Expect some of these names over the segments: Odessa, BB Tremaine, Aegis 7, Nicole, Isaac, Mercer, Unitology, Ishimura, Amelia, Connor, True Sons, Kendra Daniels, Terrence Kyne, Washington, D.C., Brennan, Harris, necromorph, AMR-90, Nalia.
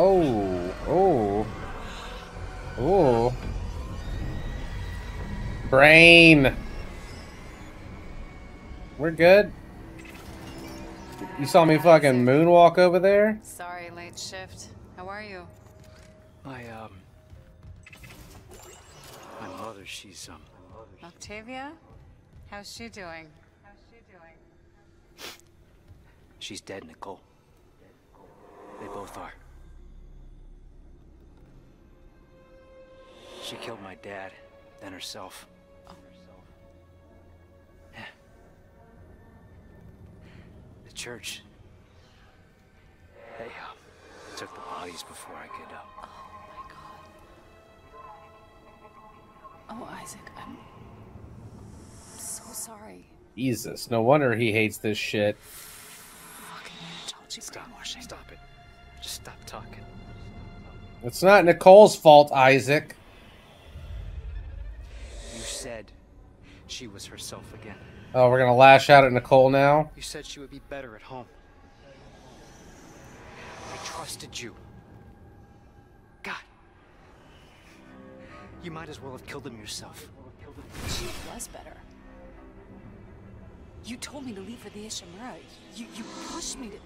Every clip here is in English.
Oh, oh, oh. Brain. We're good. You saw me fucking moonwalk over there? Sorry, late shift. How are you? My mother, she's, Octavia? How's she doing? She's dead, Nicole. They both are. She killed my dad, then herself. Oh. Yeah. The church. They took the bodies before I could. Oh my God. Oh, Isaac, I'm so sorry. Jesus, no wonder he hates this shit. Fucking Unitology. Stop it. Just stop talking. It's not Nicole's fault, Isaac. You said she was herself again. Oh, we're gonna lash out at Nicole now? You said she would be better at home. I trusted you. God. You might as well have killed him yourself. She was better. You told me to leave for the Ishimura. You pushed me to...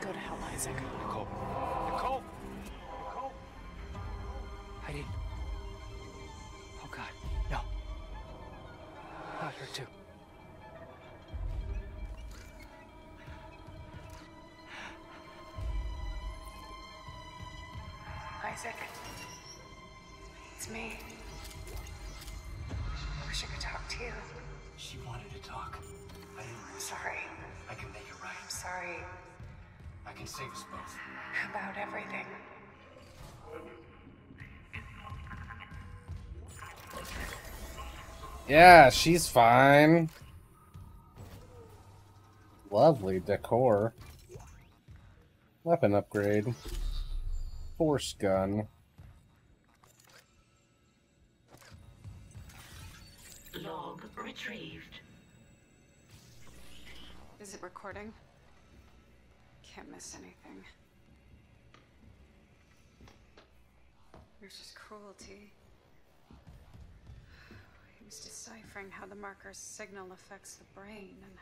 Go to hell, Isaac. Nicole. Nicole! Nicole! I didn't... Oh, God. No. Not her, too. Isaac. It's me. I wish I could talk to you. She wanted to talk. I didn't... Sorry. I can make it right. I'm sorry. I can save us both. About everything. Yeah, she's fine. Lovely decor. Weapon upgrade. Force gun. Log retrieved. Is it recording? Can't miss anything. There's just cruelty. He was deciphering how the marker's signal affects the brain and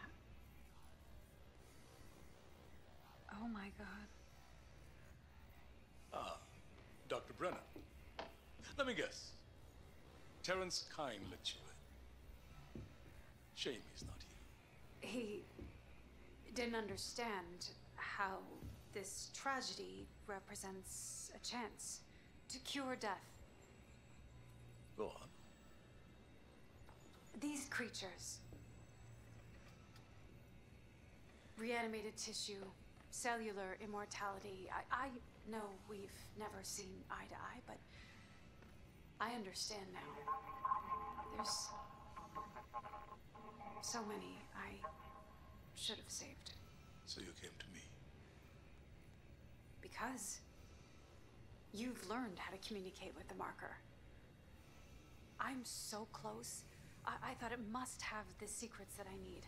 how... Oh my God. Ah, Dr. Brennan. Let me guess. Terrence Kyne lecturer. Shame he's not here. He... didn't understand how this tragedy represents a chance to cure death. Go on. These creatures. Reanimated tissue, cellular immortality. I know we've never seen eye to eye, but I understand now. There's so many I should have saved. So you came to me? Because you've learned how to communicate with the marker. I'm so close. I thought it must have the secrets that I need.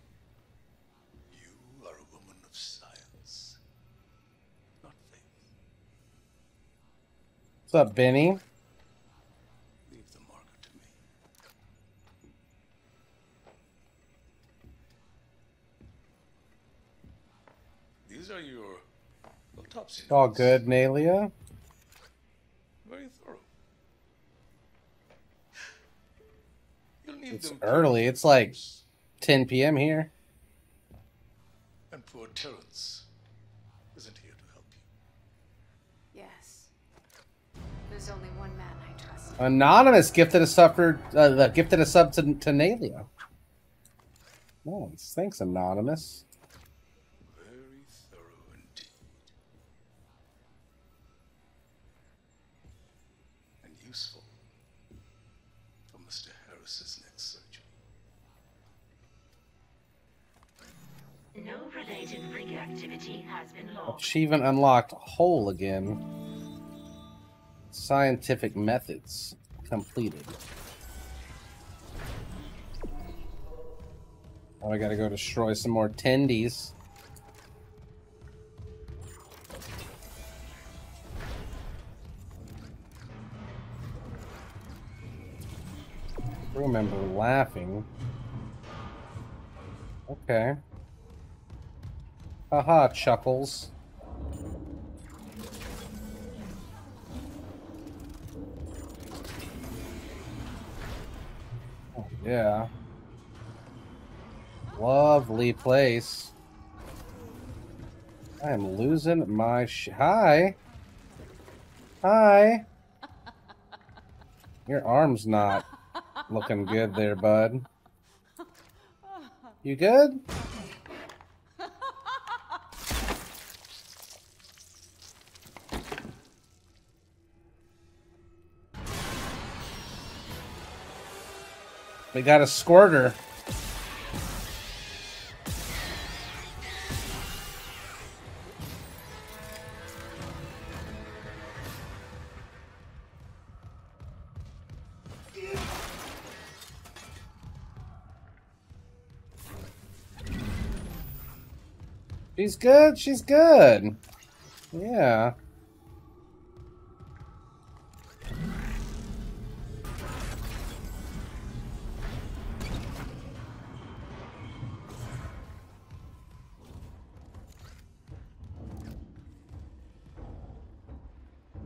You are a woman of science, not faith. What's up, Benny? Leave the marker to me. These are your autopsies. All good, Nalia. Very thorough. You'll need it's them early. It's like 10 p.m. here. And poor Terrence isn't here to help you. Yes. There's only one man I trust. Anonymous gifted a sub to Nalia. Nice. Thanks, Anonymous. Achievement unlocked. Whole again. Scientific methods completed. Now I gotta go destroy some more tendies. Remember laughing. Okay. Haha, chuckles. Oh, yeah. Lovely place. I am losing my hi. Hi. Your arm's not looking good there, bud. You good? We got a squirter. She's good, she's good. Yeah.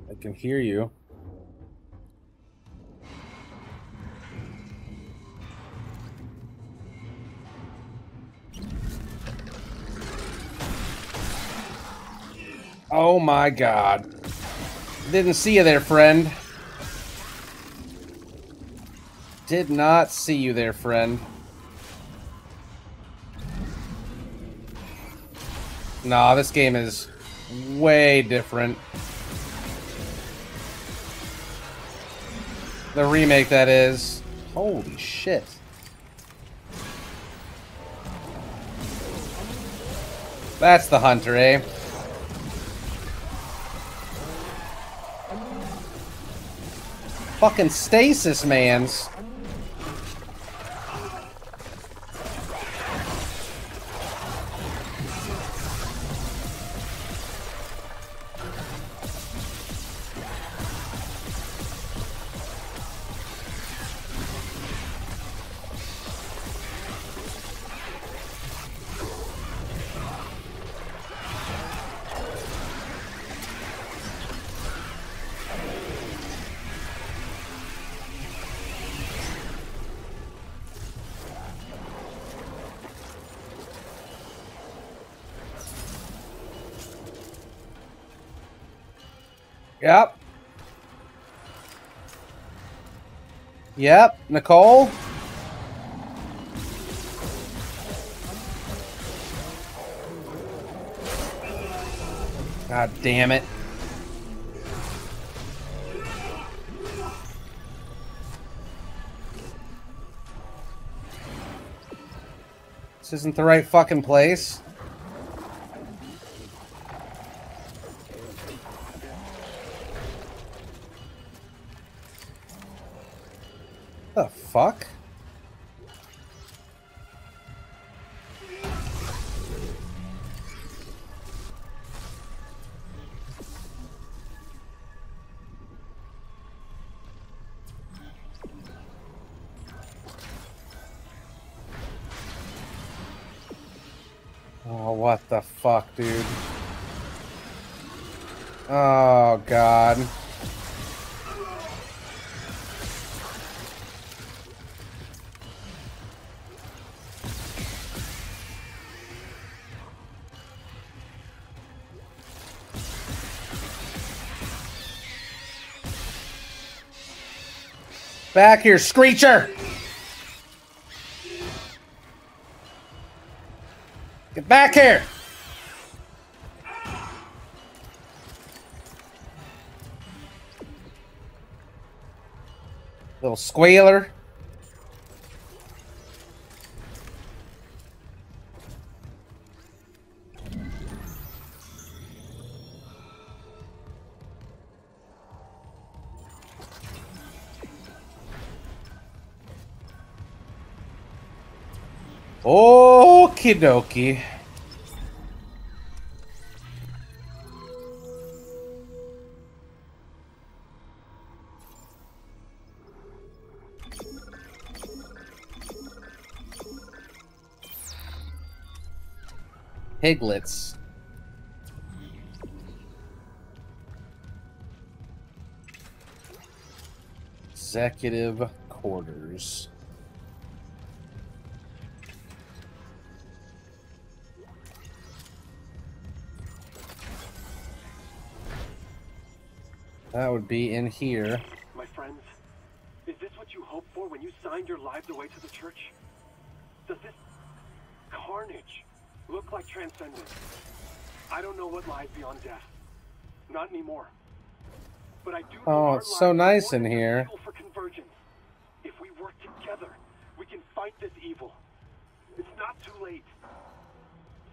I can hear you. Oh my God. Didn't see you there, friend. Did not see you there, friend. Nah, this game is way different. The remake, that is. Holy shit. That's the hunter, eh? Fucking stasis, mans. Yep. Yep, Nicole. God damn it. This isn't the right fucking place. Fuck. Oh, what the fuck, dude? Oh, God. Back here, Screecher! Get back here! Little squealer. Okie dokie. Piglets. Executive quarters. That would be in here. My friends, is this what you hoped for when you signed your lives away to the church? Does this carnage look like transcendence? I don't know what lies beyond death. Not anymore. But I do. Oh, it's so nice in here. For convergence. If we work together, we can fight this evil. It's not too late.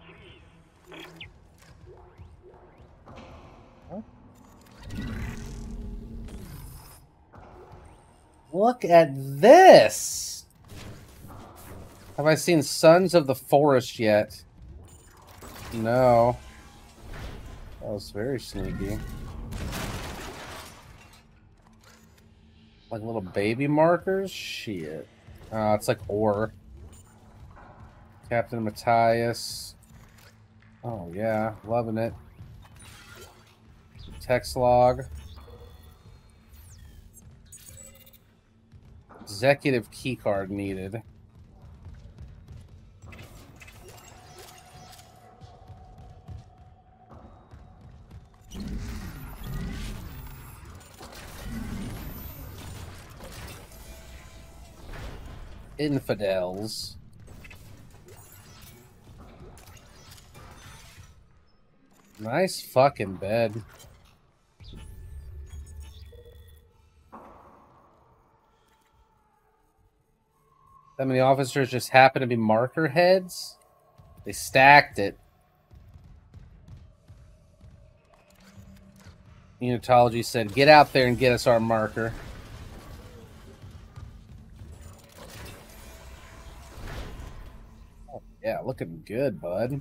Please. Huh? Look at this. Have I seen Sons of the Forest yet? No. That was very sneaky. Like little baby markers? Shit. It's like ore. Captain Matthias. Oh, yeah. Loving it. Text log. Executive keycard needed. Infidels. Nice fucking bed. That many officers just happen to be marker heads? They stacked it. Unitology said, get out there and get us our marker. Yeah, looking good, bud.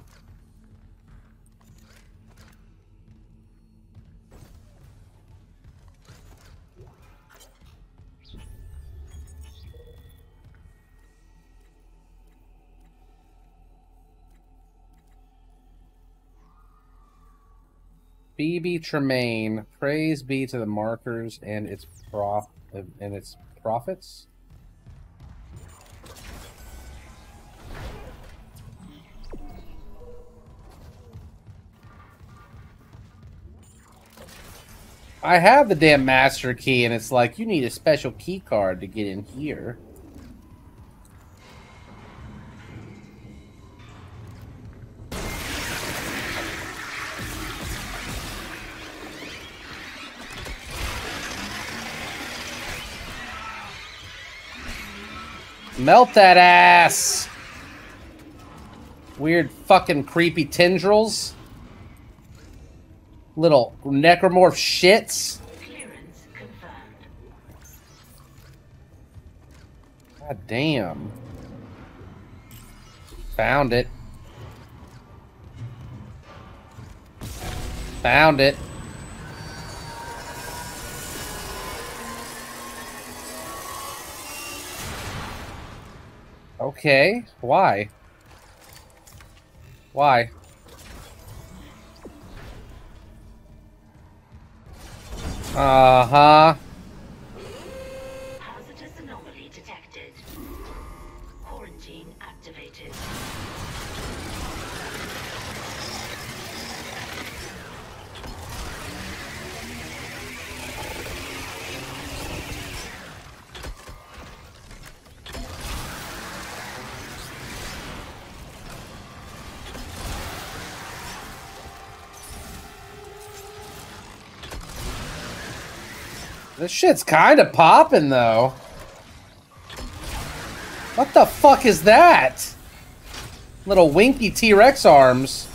BB Tremaine, praise be to the markers and its prophets. I have the damn master key, and it's like, you need a special key card to get in here. Melt that ass! Weird fucking creepy tendrils. Little necromorph shits. Clearance confirmed. God damn. Found it. Found it. Okay, why? Why? Uh-huh. Hazardous anomaly detected. Quarantine activated. This shit's kind of popping, though. What the fuck is that? Little winky T-Rex arms.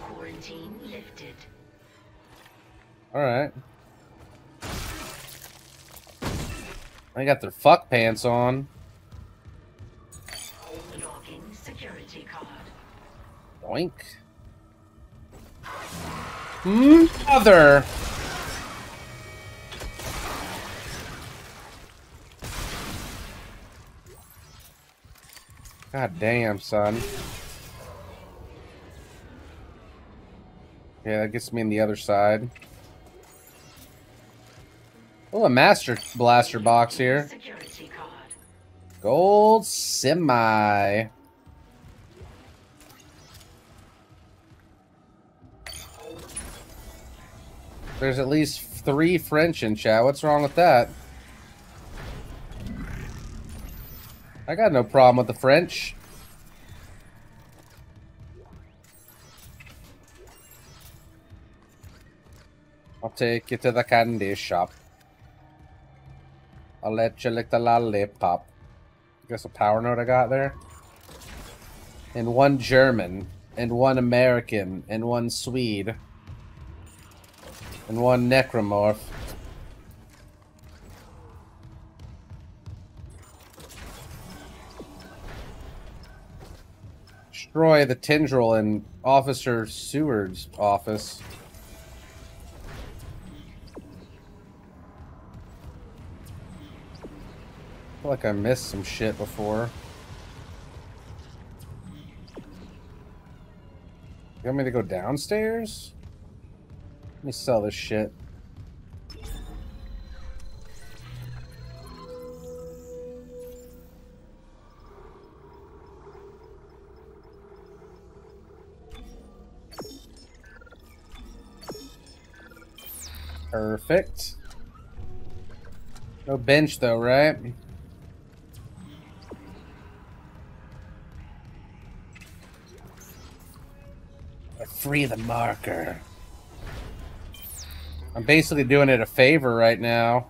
Quarantine lifted. All right. They got their fuck pants on. Boink. Mother! God damn, son. Yeah, that gets me on the other side. Oh, a Master Blaster box here. Gold semi. There's at least 3 French in chat. What's wrong with that? I got no problem with the French. I'll take you to the candy shop. I'll let you lick the lollipop. I guess a power note I got there. And 1 German. And 1 American. And 1 Swede. And 1 necromorph. Destroy the tendril in Officer Seward's office. I feel like I missed some shit before. You want me to go downstairs? Let me sell this shit. Perfect. No bench though, right? Free the marker. I'm basically doing it a favor right now.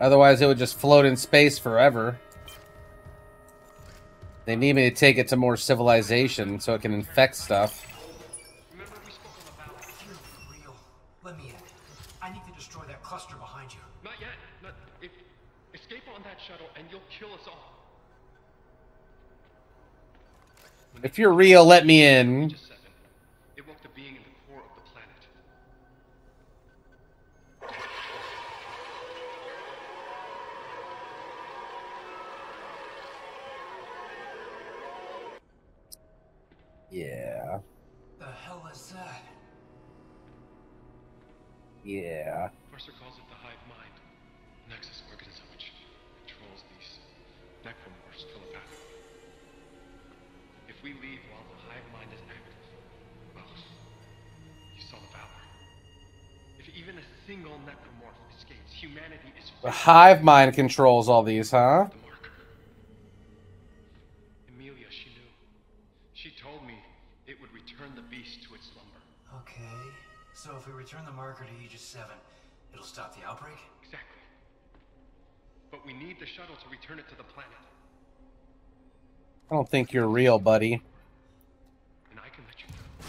Otherwise, it would just float in space forever. They need me to take it to more civilization so it can infect stuff. If you're real, let me in. It woke the being in the core of the planet. Yeah. The hell is that? Yeah. Mercer calls it the hive mind. Nexus organism which controls these necromorphs telepathically. If we leave while the hive mind is active, well, you saw the valor. If even a single necromorph escapes, humanity is... The hive mind controls all these, huh? The marker. Amelia, she knew. She told me it would return the beast to its slumber. Okay, so if we return the marker to Aegis 7, it'll stop the outbreak? Exactly. But we need the shuttle to return it to the planet. I don't think you're real, buddy. And I can let you know.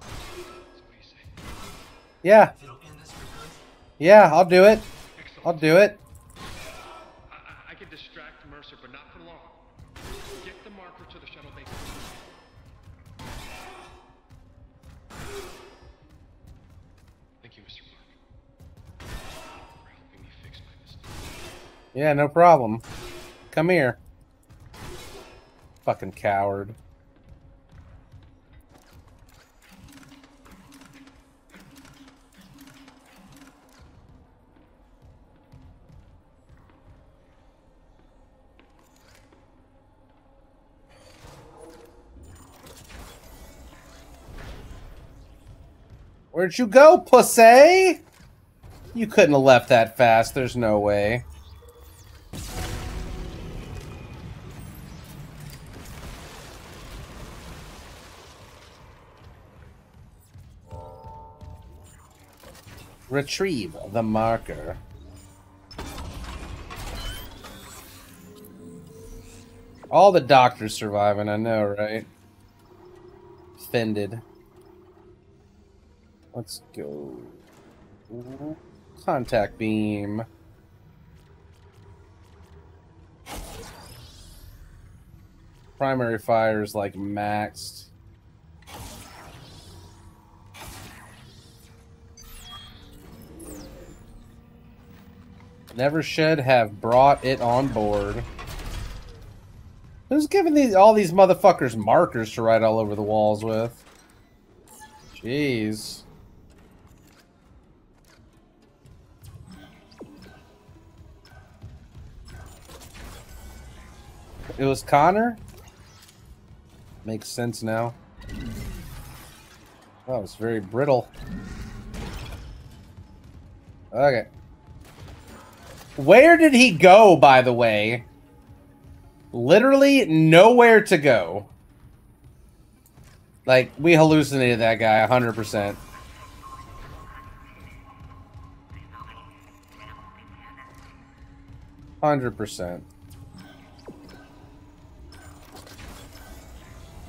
So what do you say? Yeah. If it'll end this for good? Yeah, I'll do it. Excellent. I'll do it. I can distract Mercer, but not for long. Get the marker to the shuttle base. Thank you, Mr. Mark. For helping me fix my mistake. Yeah, no problem. Come here. Fucking coward. Where'd you go, pussy? You couldn't have left that fast. There's no way. Retrieve the marker. All the doctors surviving, I know, right? Offended. Let's go. Contact beam. primary fire is like maxed. Never should have brought it on board. Who's giving these all these motherfuckers markers to write all over the walls with? Jeez. It was Connor? Makes sense now. That was very brittle. Okay. Where did he go, by the way? Literally nowhere to go. Like, we hallucinated that guy 100%.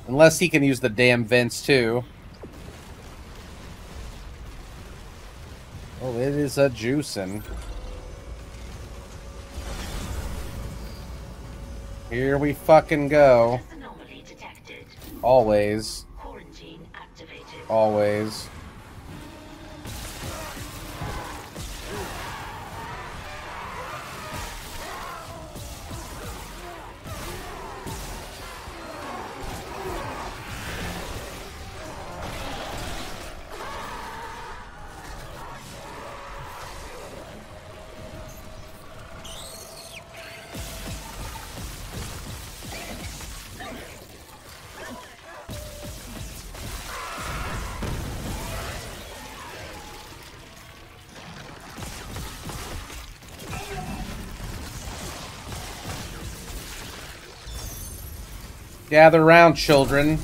Unless he can use the damn vents, too. Oh, it is a juicin'. Here we fucking go. Always. Always. Gather round, children.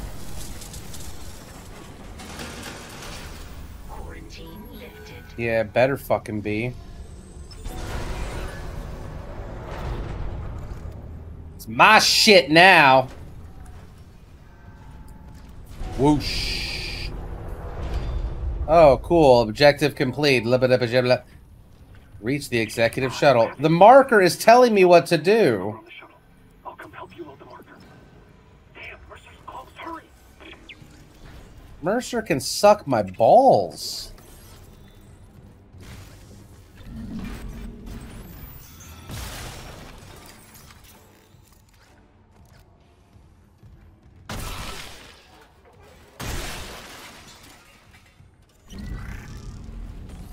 Quarantine lifted. Yeah, better fucking be. It's my shit now. Whoosh. Oh, cool. Objective complete. Reach the executive shuttle. The marker is telling me what to do. Mercer can suck my balls.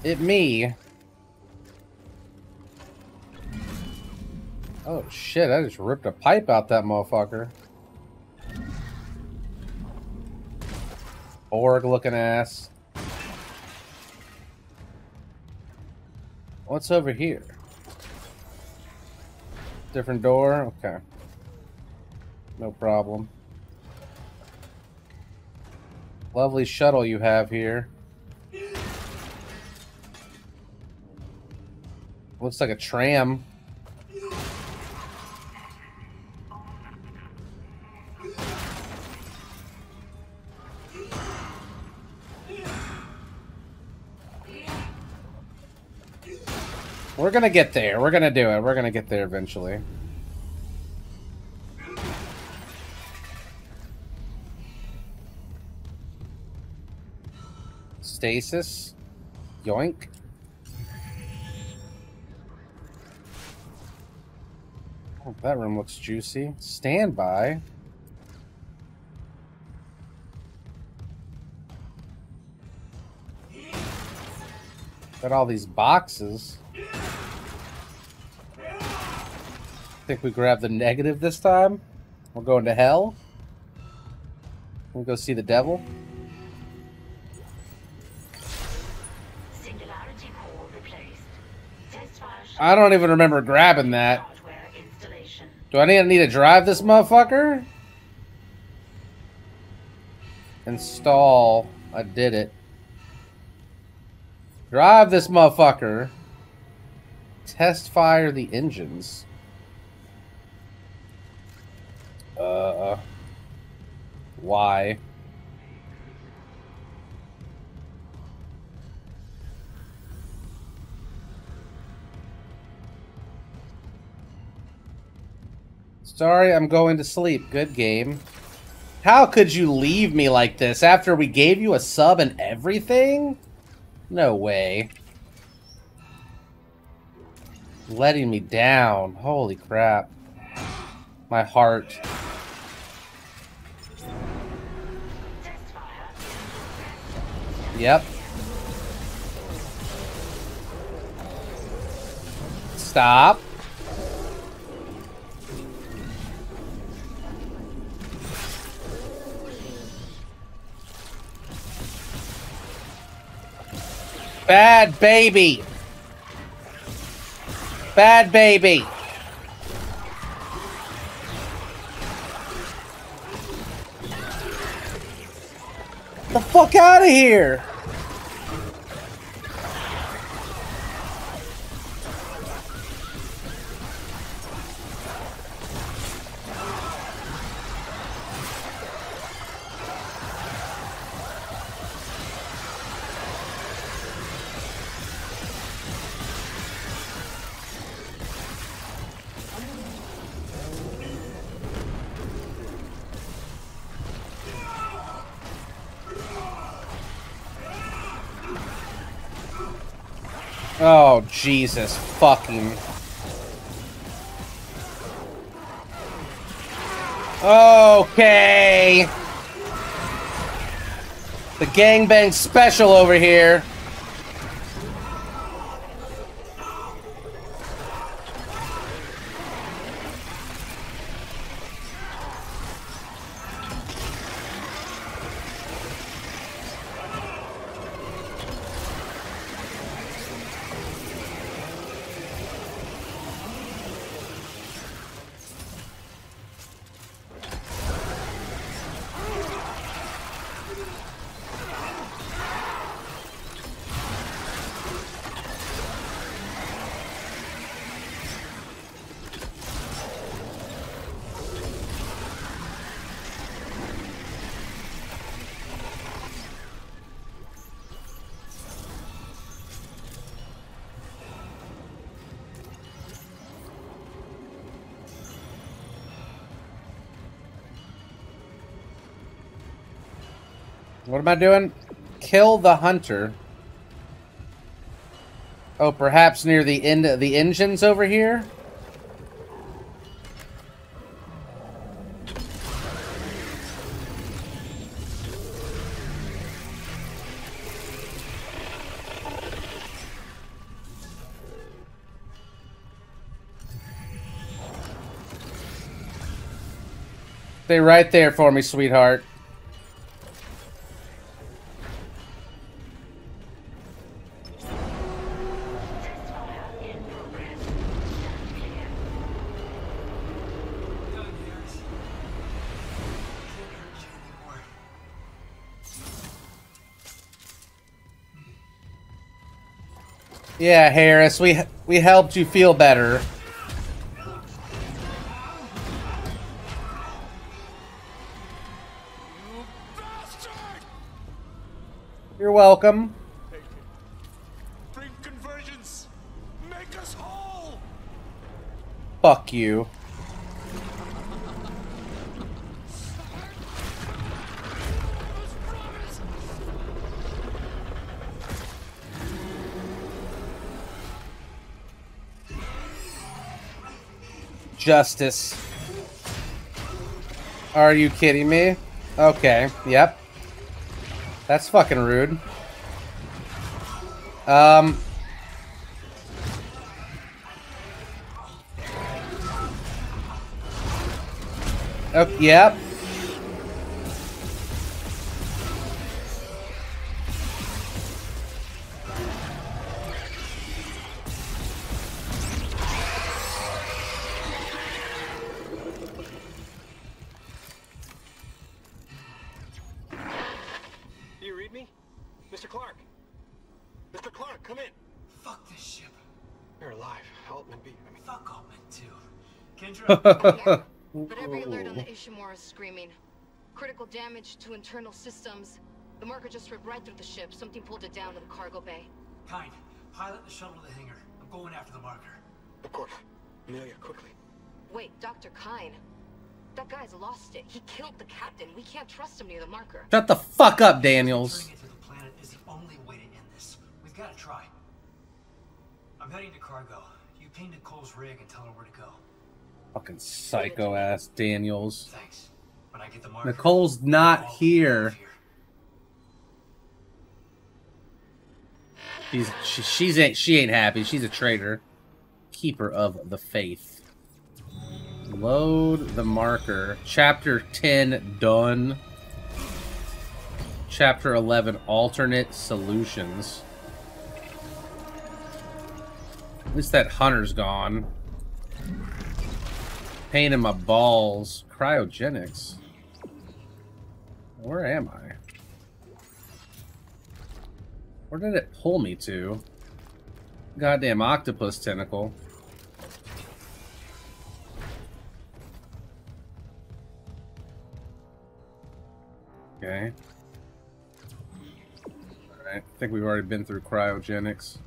It me. Oh shit, I just ripped a pipe out that motherfucker. Org looking ass. What's over here? Different door? Okay. No problem. Lovely shuttle you have here. Looks like a tram. We're gonna get there. We're gonna do it. We're gonna get there eventually. Stasis. Yoink. Oh, that room looks juicy. Standby. Got all these boxes. I think we grabbed the negative this time. We're going to hell. We'll go see the devil. Singularity core replaced. Test file. I don't even remember grabbing that. Do I need to drive this motherfucker? Install. I did it. Drive this motherfucker. Test fire the engines. Why? Sorry, I'm going to sleep. Good game. How could you leave me like this after we gave you a sub and everything? No way. Letting me down. Holy crap. My heart. Yep. Stop. Bad baby. Bad baby. Get the fuck out of here. Oh, Jesus fucking. Okay. The gangbang special over here. What am I doing? Kill the hunter. Oh, perhaps near the end of the engines over here? Stay right there for me, sweetheart. Yeah, Harris, we helped you feel better. You're welcome. Take it. Bring convergence. Make us whole. Fuck you. Justice. Are you kidding me? Okay, yep. That's fucking rude. Oh, yep. Whatever you learned on the Ishimura screaming, critical damage to internal systems. The marker just ripped right through the ship. Something pulled it down to the cargo bay. Kyne, pilot the shuttle to the hangar. I'm going after the marker. Of course. Amelia, quickly. Wait, Dr. Kyne. That guy's lost it. He killed the captain. We can't trust him near the marker. Shut the fuck up, Daniels. Turning it to the planet is the only way to end this. We've got to try. I'm heading to cargo. You ping Nicole's rig and tell her where to go. Fucking psycho ass Daniels. Thanks. When I get the marker, Nicole's not here. She ain't happy. She's a traitor. Keeper of the faith. Load the marker. Chapter 10 done. Chapter 11 alternate solutions. At least that hunter's gone. Pain in my balls. Cryogenics. Where am I? Where did it pull me to? Goddamn octopus tentacle. Okay. Alright, I think we've already been through cryogenics.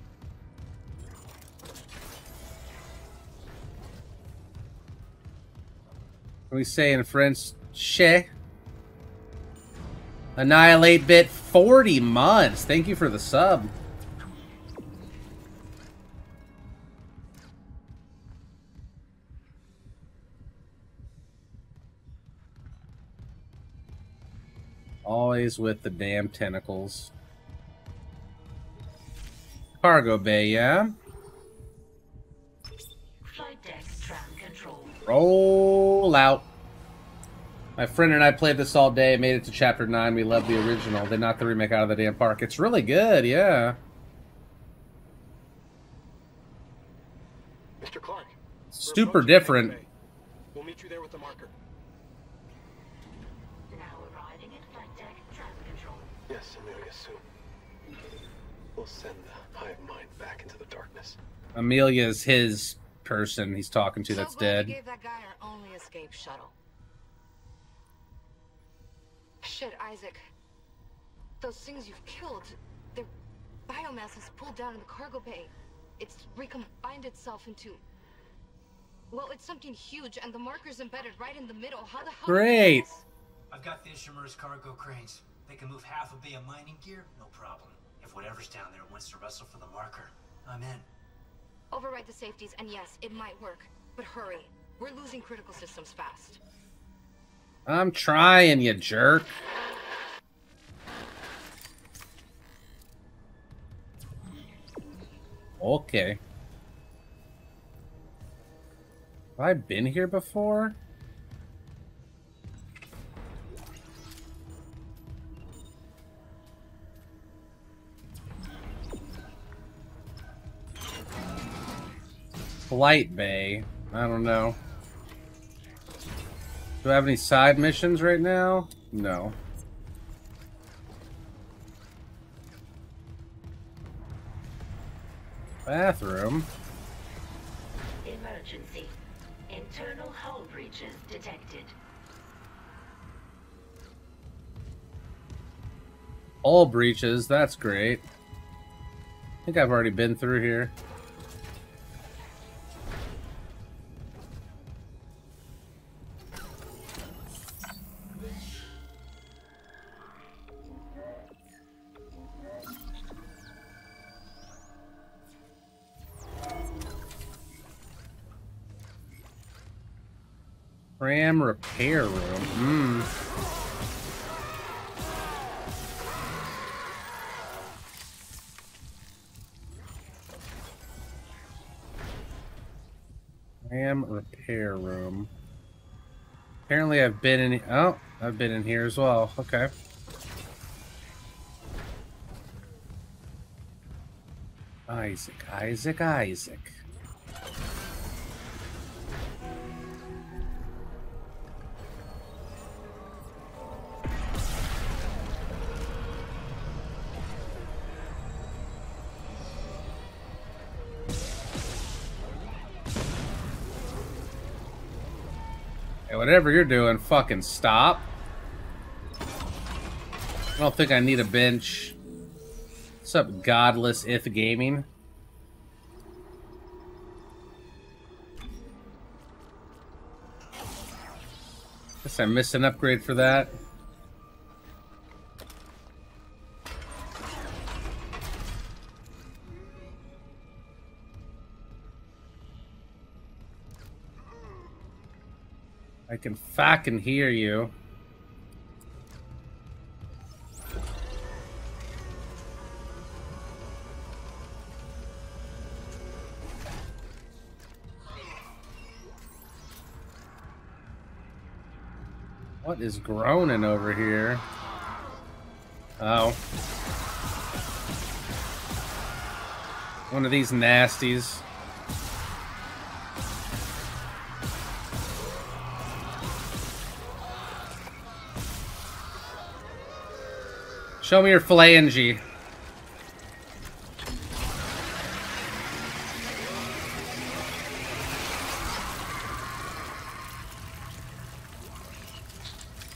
We say in French, "Che." Annihilate bit 40 months. Thank you for the sub. Always with the damn tentacles. Cargo bay, yeah? Flight deck strand control. Roll out. My friend and I played this all day, made it to Chapter 9. We love the original. They knocked the remake out of the damn park. It's really good, yeah. Mr. Clark. Super different. We'll meet you there with the marker. Now arriving at flight deck traffic control. Yes, Amelia soon. We'll send the hive mind back into the darkness. Amelia's his person he's talking to that's dead. We gave that guy our only escape shuttle. Shit, Isaac. Those things you've killed, their biomass is pulled down in the cargo bay. It's recombined itself into... Well, it's something huge, and the marker's embedded right in the middle. How the hell... Great! I've got the Ishimura's cargo cranes. They can move half a bay of mining gear, no problem. If whatever's down there wants to wrestle for the marker, I'm in. Override the safeties, and yes, it might work. But hurry. We're losing critical systems fast. I'm trying, you jerk. Okay. Have I been here before? Flight bay. I don't know. Do I have any side missions right now? No. Bathroom. Emergency. Internal hull breaches detected. All breaches, that's great. I think I've already been through here. Ram repair room. Ram repair room. Apparently I've been in... Oh, I've been in here as well. Okay. Isaac, Isaac, Isaac. Whatever you're doing, fucking stop. I don't think I need a bench. What's up, godless Ith Gaming? Guess I missed an upgrade for that. I can fucking hear you. What is groaning over here? Oh. One of these nasties. Show me your phalange.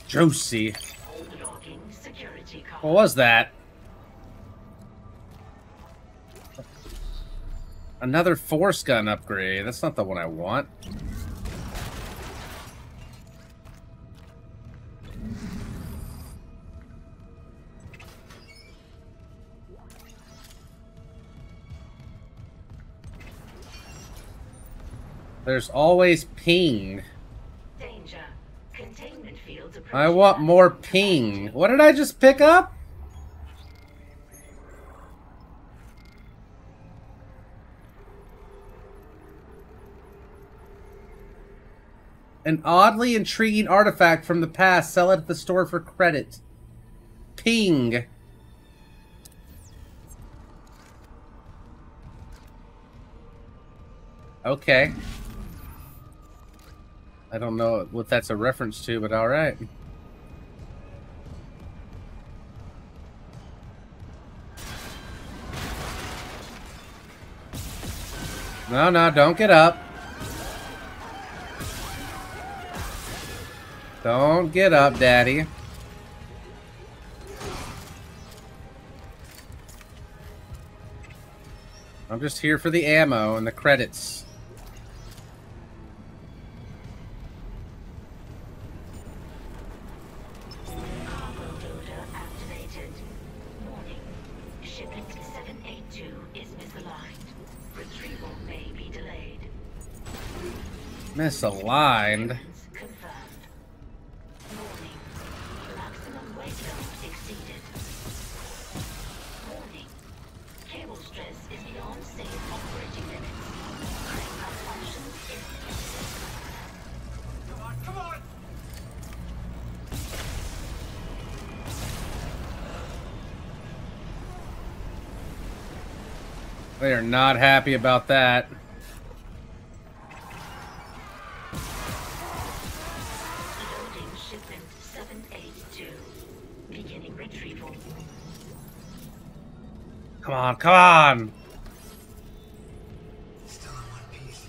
Juicy. What was that? Another force gun upgrade. That's not the one I want. There's always ping. Danger. Containment fields approaching. I want more ping. What did I just pick up? An oddly intriguing artifact from the past. Sell it at the store for credit. Ping. Okay. I don't know what that's a reference to, but all right. No, no, don't get up. Don't get up, Daddy. I'm just here for the ammo and the credits. Misaligned. They are not happy about that. Come on, come on! Still in one piece.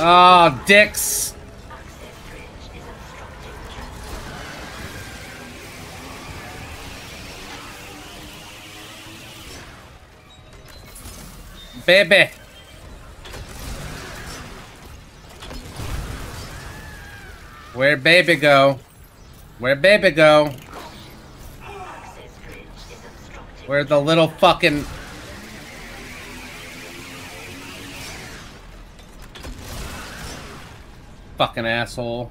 Ah, oh, dicks! Baby. Where baby go? Where baby go? Where the little fucking... Fucking asshole.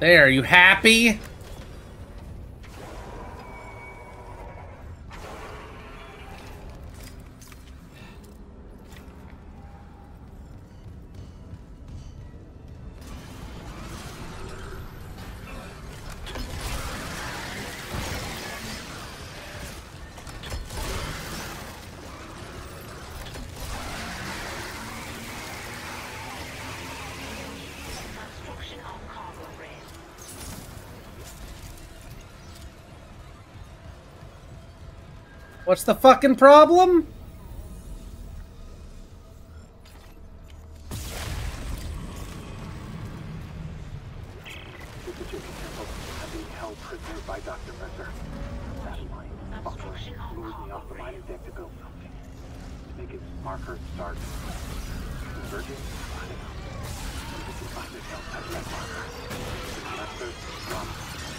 There, you happy? What's the fucking problem?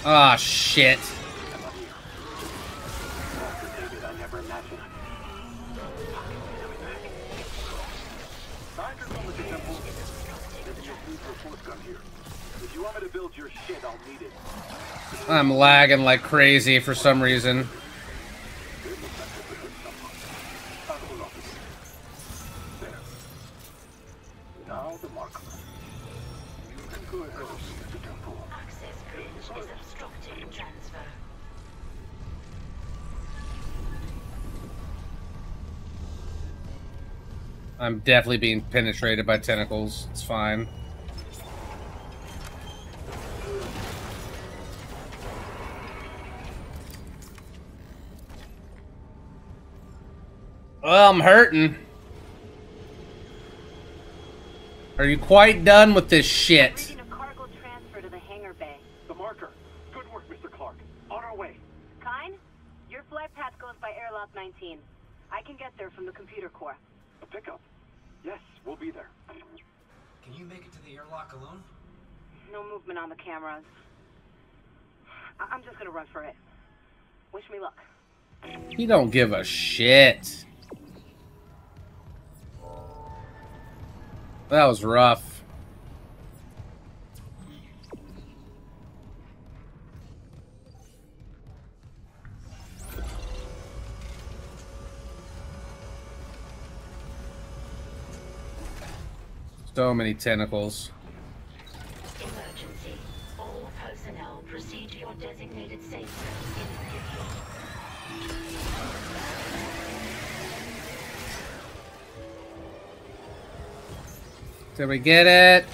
Ah, shit. I'm lagging like crazy for some reason. I'm definitely being penetrated by tentacles. It's fine. Well, I'm hurting. Are you quite done with this shit? A cargo transfer to the hangar bay. The marker. Good work, Mr. Clark. On our way. Kyne, your flight path goes by airlock 19. I can get there from the computer core. A pickup. Yes, we'll be there. Can you make it to the airlock alone? No movement on the cameras. I'm just gonna run for it. Wish me luck. You don't give a shit. That was rough. So many tentacles. Emergency. All personnel proceed to your designated safe zone immediately. Did we get it?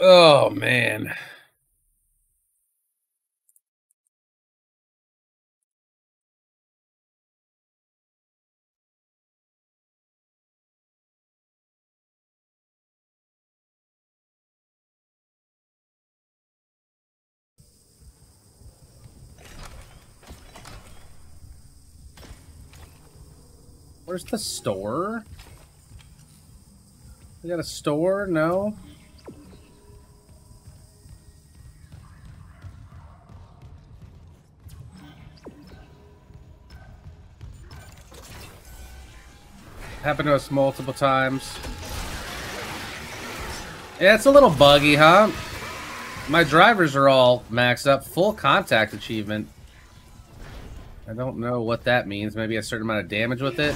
Oh, man. Where's the store? We got a store? No? Happened to us multiple times. Yeah, it's a little buggy, huh? My drivers are all maxed up. Full contact achievement. I don't know what that means. Maybe a certain amount of damage with it.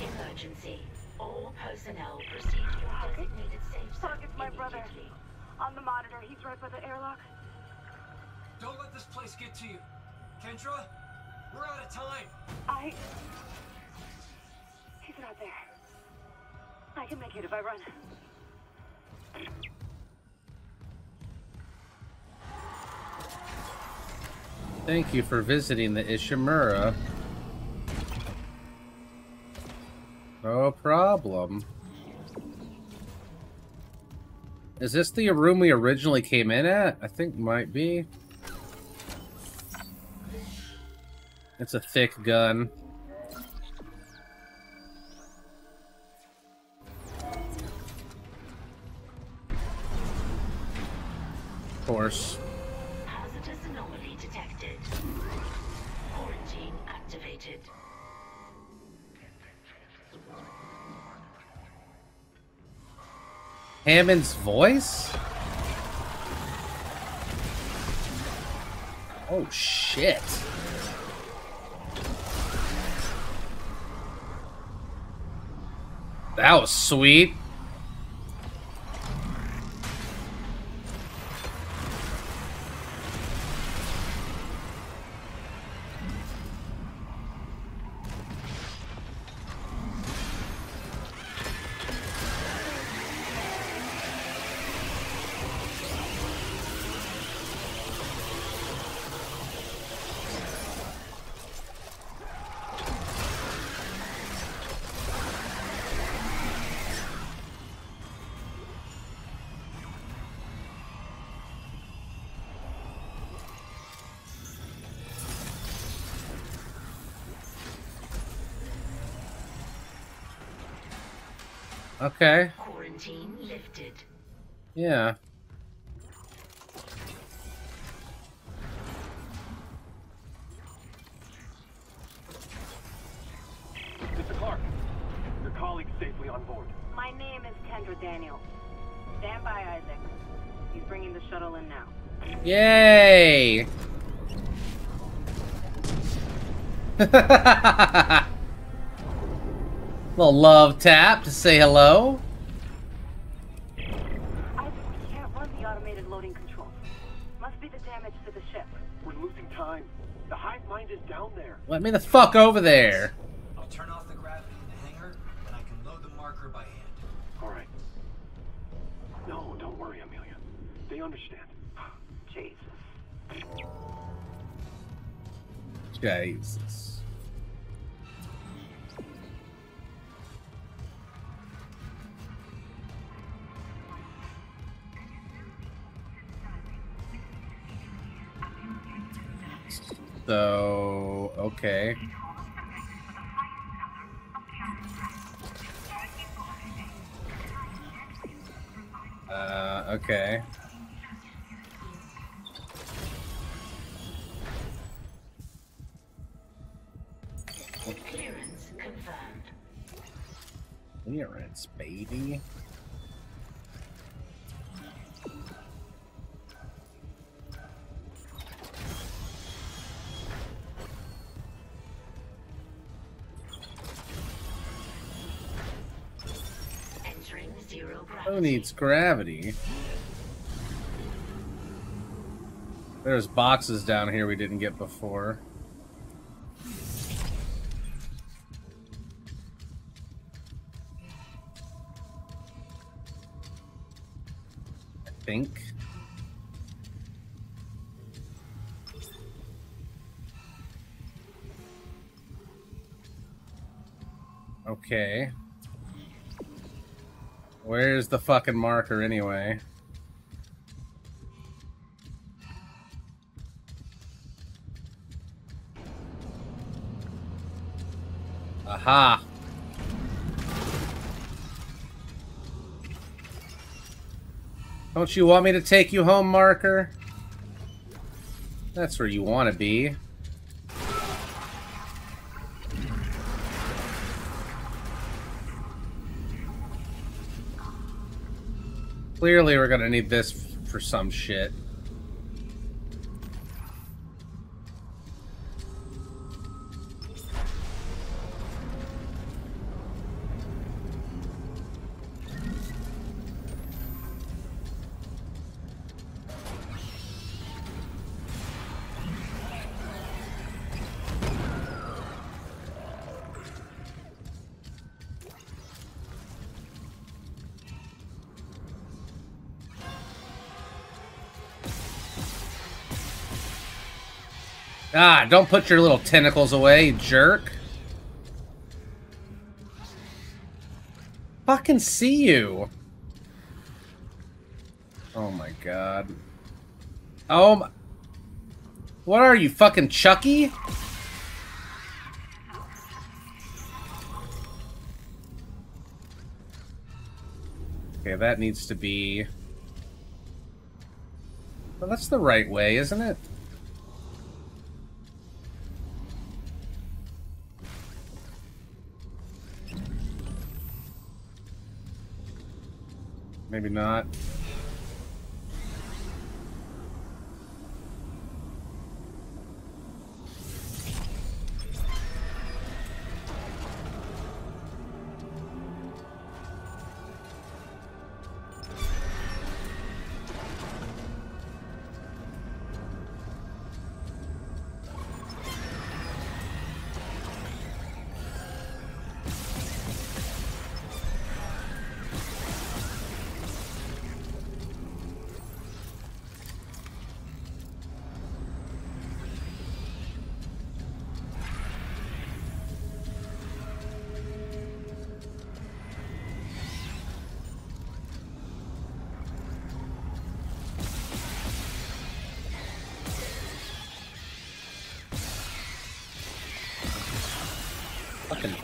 Emergency. All personnel proceed to your designated safe zone. It's my brother. On the monitor, he's right by the airlock. Don't let this place get to you. Kendra, we're out of time. He's not there. I can make it if I run. Thank you for visiting the Ishimura. No problem. Is this the room we originally came in at? I think might be. It's a thick gun. Course. Hazardous anomaly detected. Quarantine activated. Hammond's voice? Oh shit. That was sweet. Okay. Quarantine lifted. Yeah. Mr. Clark, your colleague's safely on board. My name is Kendra Daniels. Stand by, Isaac. He's bringing the shuttle in now. Yay! Little love tap to say hello. Isaac, we can't run the automated loading controls. Must be the damage to the ship. We're losing time. The hive mind is down there. Let me the fuck over there. I'll turn off the gravity in the hangar, and I can load the marker by hand. All right. No, don't worry, Amelia. They understand. Jesus. Jesus. So, okay. Okay. Clearance confirmed. Clearance, baby. Who needs gravity? There's boxes down here we didn't get before. I think. Okay. Where's the fucking marker anyway? Aha! Don't you want me to take you home, marker? That's where you want to be. Clearly, we're gonna need this for some shit. Ah, don't put your little tentacles away, you jerk. Fucking see you. Oh my god. Oh my... What are you, fucking Chucky? Okay, that needs to be... Well, that's the right way, isn't it? Maybe not.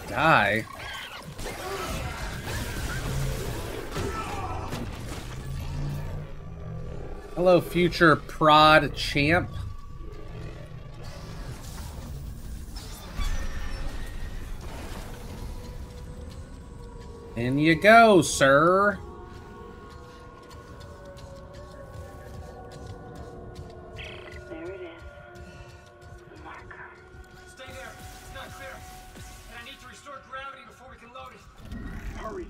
Die. Hello, future prod champ. In you go, sir. There it is. Marker. Stay there. It's not clear. And I need to restore gravity before we can load it. Hurry.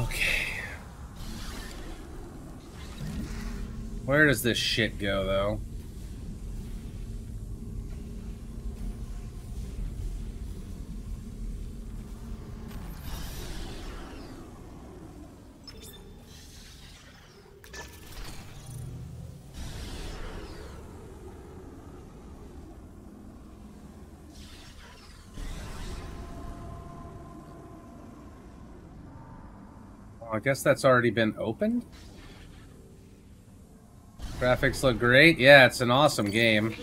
Okay. Where does this shit go, though? I guess that's already been opened. Graphics look great. Yeah, it's an awesome game.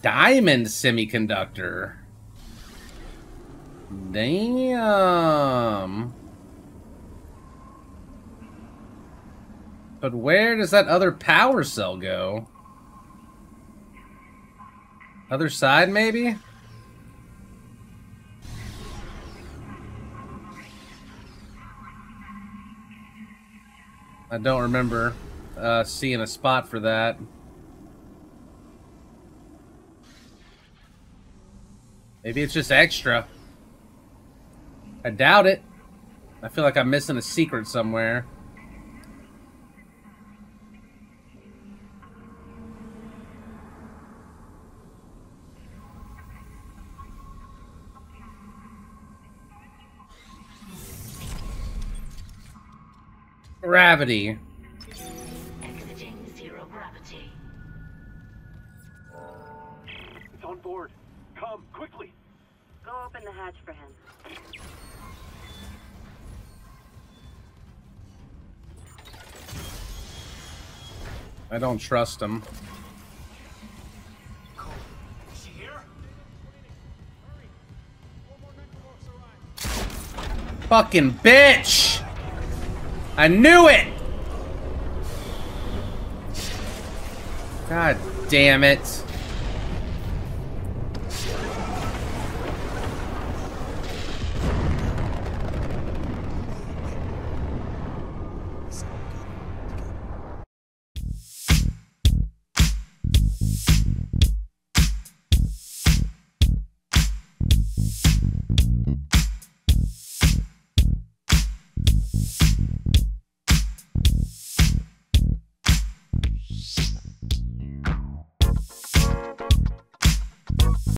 Diamond semiconductor. Damn. But where does that other power cell go? Other side, maybe? I don't remember seeing a spot for that. Maybe it's just extra. I doubt it. I feel like I'm missing a secret somewhere. Gravity. Exiting zero gravity. It's on board. Come quickly. Go open the hatch for him. I don't trust him. Is she here? Fucking bitch! I knew it! God damn it.